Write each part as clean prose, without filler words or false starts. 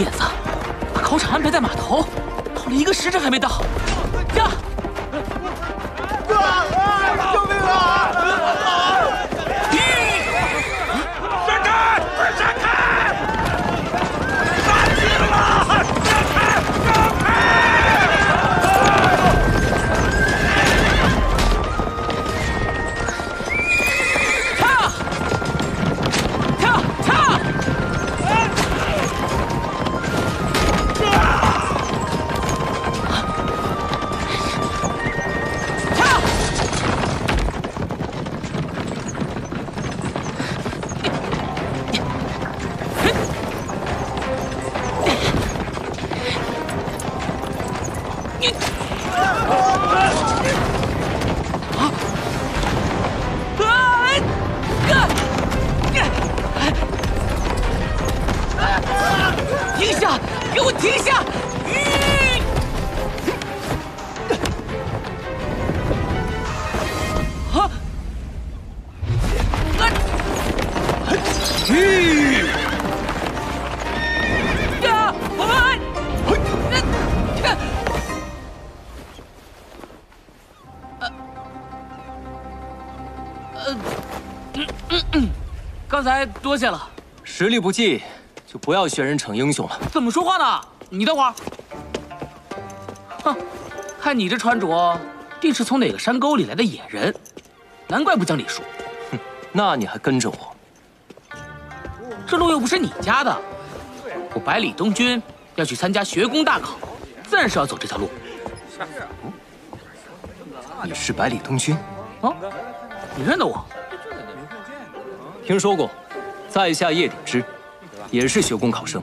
点子，把考场安排在码头，跑了一个时辰还没到。呀！哥，救命啊！闪开！闪开！打死了！闪开！闪开！跳！跳！跳！ 停下！给我停下！啊！啊！刚才多谢了。实力不济。 就不要学人逞英雄了。怎么说话呢？你等会儿。哼，看你这穿着，定是从哪个山沟里来的野人，难怪不讲理数。哼，那你还跟着我？这路又不是你家的。我百里东君要去参加学宫大考，自然是要走这条路。嗯、你是百里东君？啊，你认得我？听说过，在下叶鼎之。 也是学宫考生，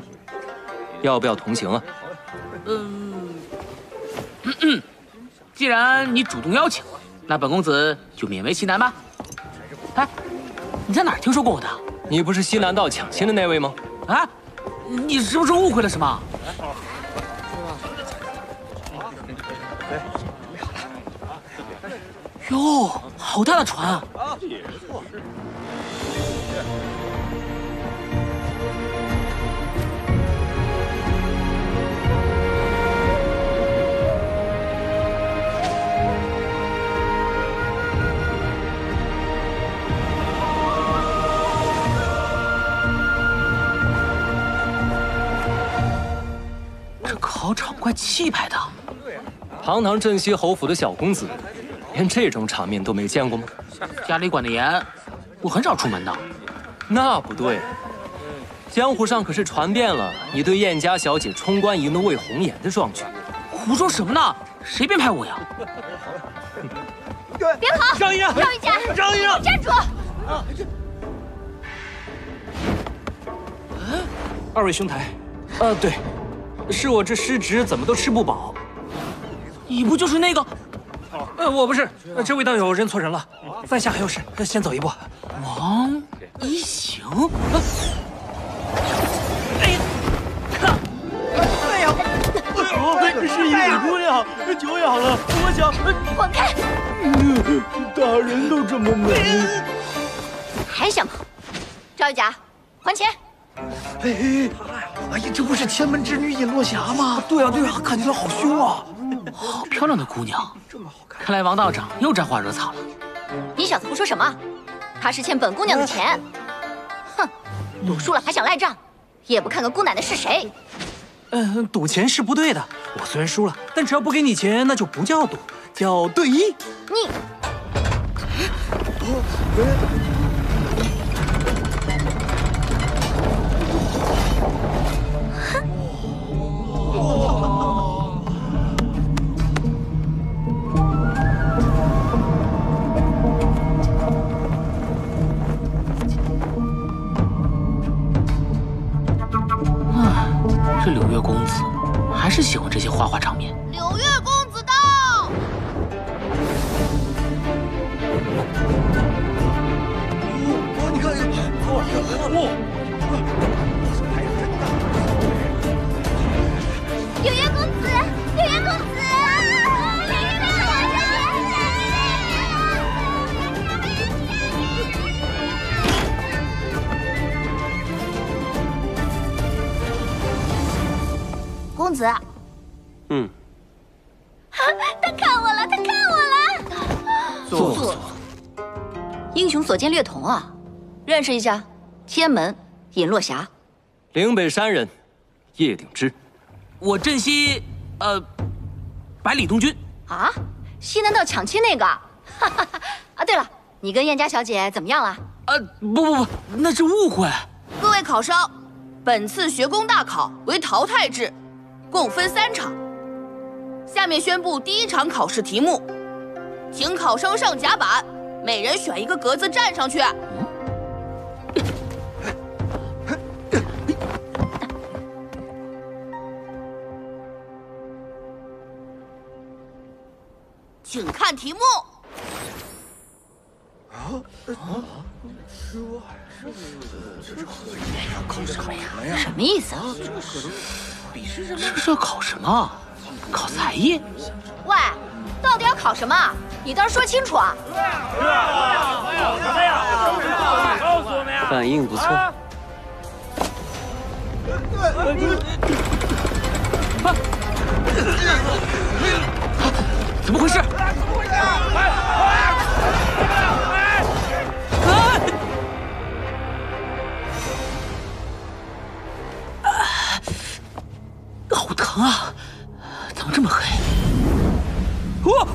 要不要同行啊？既然你主动邀请，那本公子就勉为其难吧。哎，你在哪儿听说过我的？你不是西南道抢亲的那位吗？啊，你是不是误会了什么？哟，好大的船啊！ 考场怪气派的，堂堂镇西侯府的小公子，连这种场面都没见过吗？家里管得严，我很少出门的。那不对，江湖上可是传遍了你对燕家小姐冲冠一怒为红颜的壮举。胡说什么呢？谁编排我呀？别跑！张一，赵一家，张一，站住！二位兄台，对。 是我这失职，怎么都吃不饱。你不就是那个？我不是。这位道友认错人了，在下还有事，先走一步。王一行。哎呀！哎呀！是野姑娘，久仰了。我想。滚开！大人都这么美，还想跑？赵一甲，还钱！ 哎呀，这不是千门之女尹落霞吗？对啊，对啊，看起来好凶啊！好漂亮的姑娘，这么好看。看来王道长又沾花惹草了。你小子胡说什么？她是欠本姑娘的钱。哼，赌输了还想赖账，也不看看姑奶奶是谁。赌钱是不对的。我虽然输了，但只要不给你钱，那就不叫赌，叫对弈。你。是喜欢这些花花场面。柳月公子到。哦，你看，柳月公子，柳月公子，柳月公子。嗯。啊！他看我了，他看我了。坐坐。英雄所见略同啊，认识一下，天门尹落霞，岭北山人，叶鼎之。我镇西百里东军。啊？西南道抢亲那个？哈哈哈！啊，对了，你跟燕家小姐怎么样了？不，那是误会。各位考生。 本次学宫大考为淘汰制，共分3场。下面宣布第1场考试题目，请考生上甲板，每人选一个格子站上去。请看题目。这考什么意思啊？这考什么？考才艺？喂，到底要考什么？你倒是说清楚啊！反应不错。怎么回事？ 好疼啊！怎么这么黑？哦，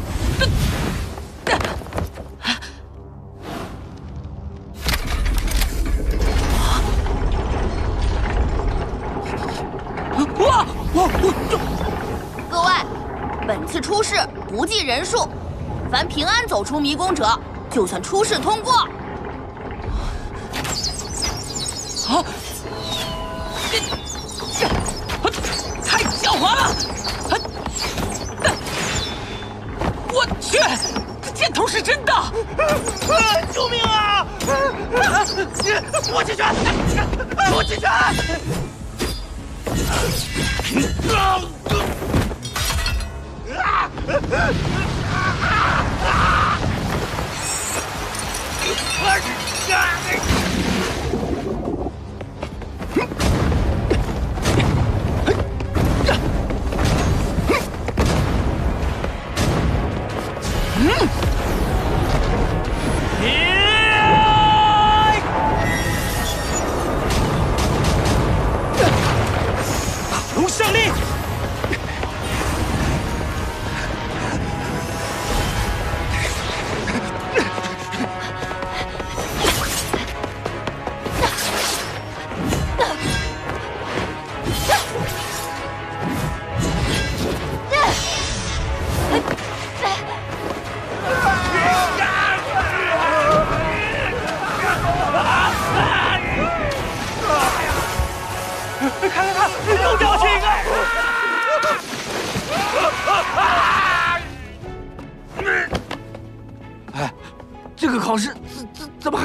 各位，本次出试不计人数，凡平安走出迷宫者，就算出试通过。好。 完了！我去，这箭头是真的！救命啊！我弃权！我弃权！龙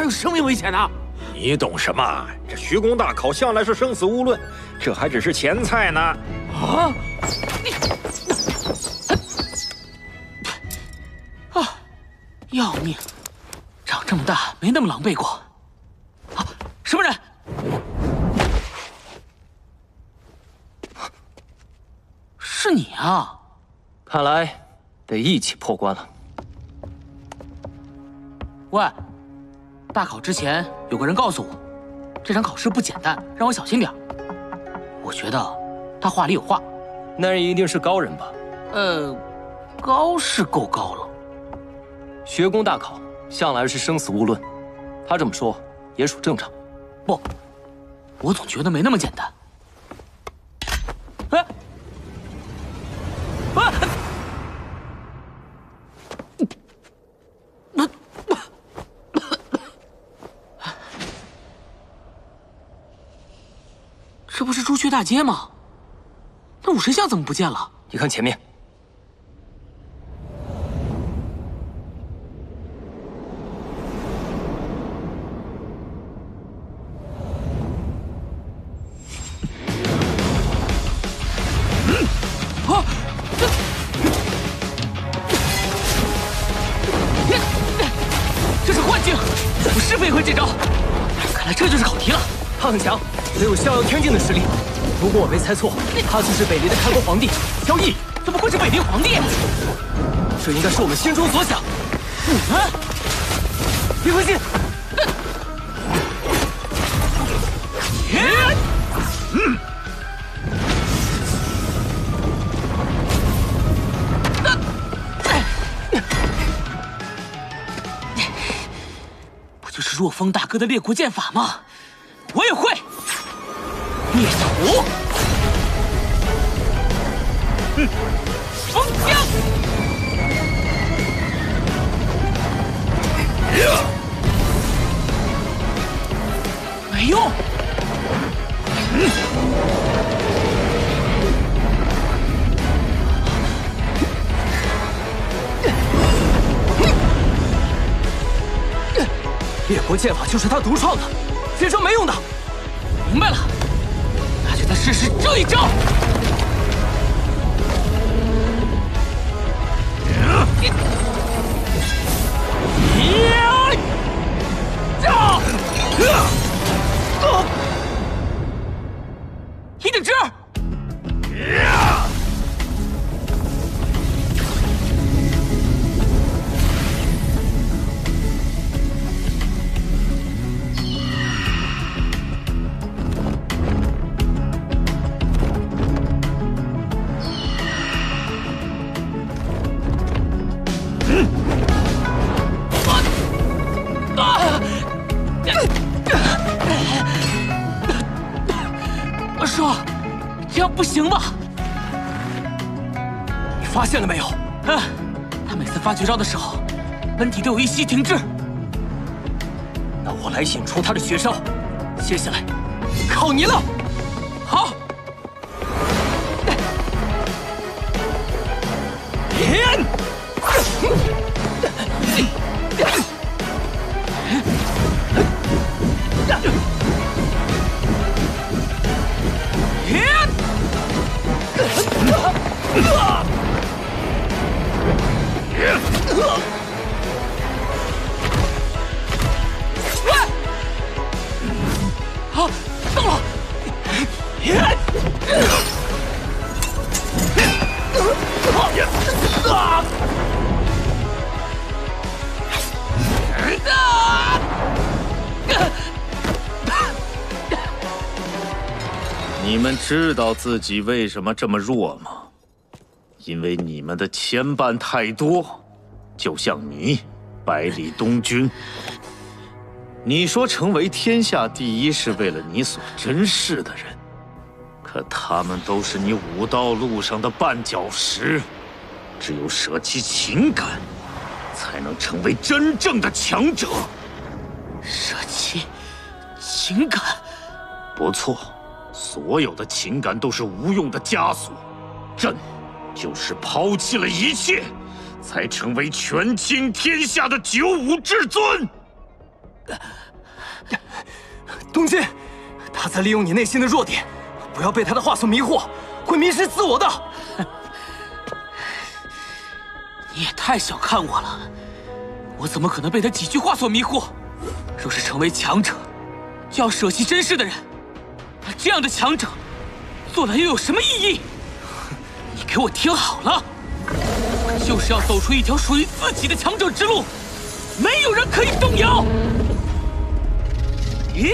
胜利！危险呢？你懂什么？这学宫大考向来是生死勿论，这还只是前菜呢。啊！啊！要命！长这么大没那么狼狈过。啊！什么人？是你啊！看来得一起破关了。喂。 大考之前，有个人告诉我，这场考试不简单，让我小心点。我觉得他话里有话。那人一定是高人吧？高是够高了。学宫大考向来是生死勿论，他这么说也属正常。不，我总觉得没那么简单。哎，啊！那。 这不是朱雀大街吗？那武神像怎么不见了？你看前面。啊！这是幻境，我是没会这招。看来这就是考题了。他很强。 没有逍遥天境的实力，如果我没猜错，他就是北离的开国皇帝萧绎。他不会是北平皇帝？这应该是我们心中所想。你们，李慧欣。 不就是若风大哥的列国剑法吗？我也会灭小无。风将。没用。 列国剑法就是他独创的，学生没用的。明白了，那就再试试这一招。一顶之。 叔，这样不行吧？你发现了没有？嗯，他每次发绝招的时候，本体都有一息停滞。那我来引出他的绝招，接下来靠你了。好。 好，到了！你们知道自己为什么这么弱吗？ 因为你们的牵绊太多，就像你，百里东君。你说成为天下第一是为了你所珍视的人，可他们都是你武道路上的绊脚石。只有舍弃情感，才能成为真正的强者。舍弃情感，不错，所有的情感都是无用的枷锁。朕。 就是抛弃了一切，才成为权倾天下的九五至尊。东君，他在利用你内心的弱点，不要被他的话所迷惑，会迷失自我的。你也太小看我了，我怎么可能被他几句话所迷惑？若是成为强者，就要舍弃珍视的人，那这样的强者，做来又有什么意义？ 你给我听好了，我就是要走出一条属于自己的强者之路，没有人可以动摇。耶！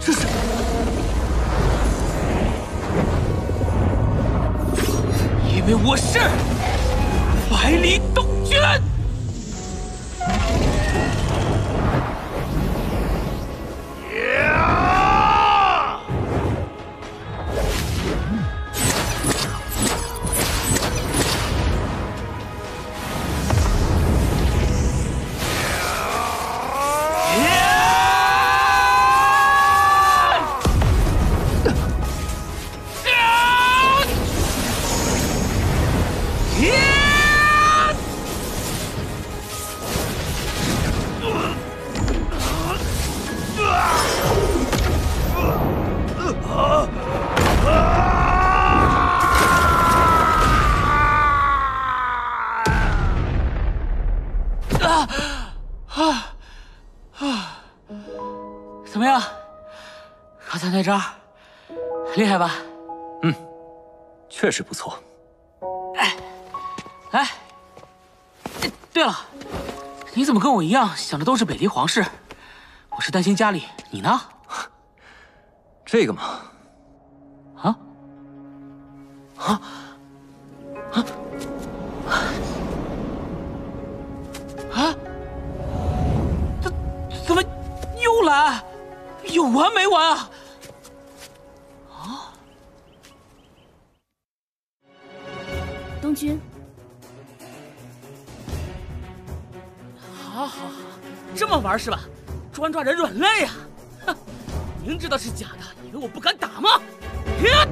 这是。 因为我是百里东君。 怎么样？刚才那招厉害吧？确实不错。哎，哎，对了，你怎么跟我一样想的都是北离皇室？我是担心家里，你呢？这个嘛，啊，啊，啊，啊，怎么又来？有完没完啊？ 东君，好，好，好，这么玩是吧？专抓人软肋啊！哼，明知道是假的，以为我不敢打吗？别！